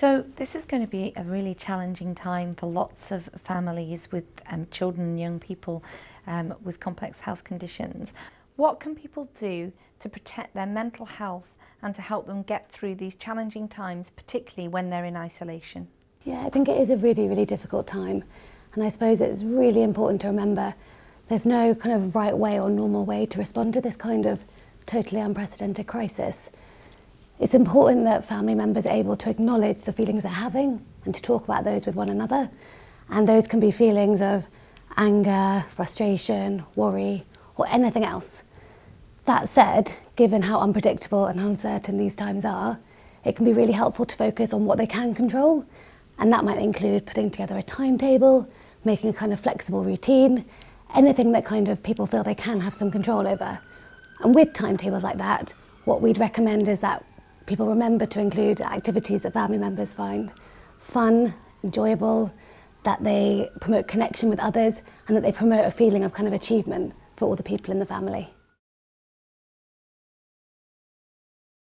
So this is going to be a really challenging time for lots of families with children and young people with complex health conditions. What can people do to protect their mental health and to help them get through these challenging times, particularly when they're in isolation? Yeah, I think it is a really, really difficult time. And I suppose it's really important to remember there's no kind of right way or normal way to respond to this kind of totally unprecedented crisis. It's important that family members are able to acknowledge the feelings they're having and to talk about those with one another. And those can be feelings of anger, frustration, worry, or anything else. That said, given how unpredictable and uncertain these times are, it can be really helpful to focus on what they can control. And that might include putting together a timetable, making a kind of flexible routine, anything that kind of people feel they can have some control over. And with timetables like that, what we'd recommend is that people remember to include activities that family members find fun, enjoyable, that they promote connection with others, and that they promote a feeling of kind of achievement for all the people in the family.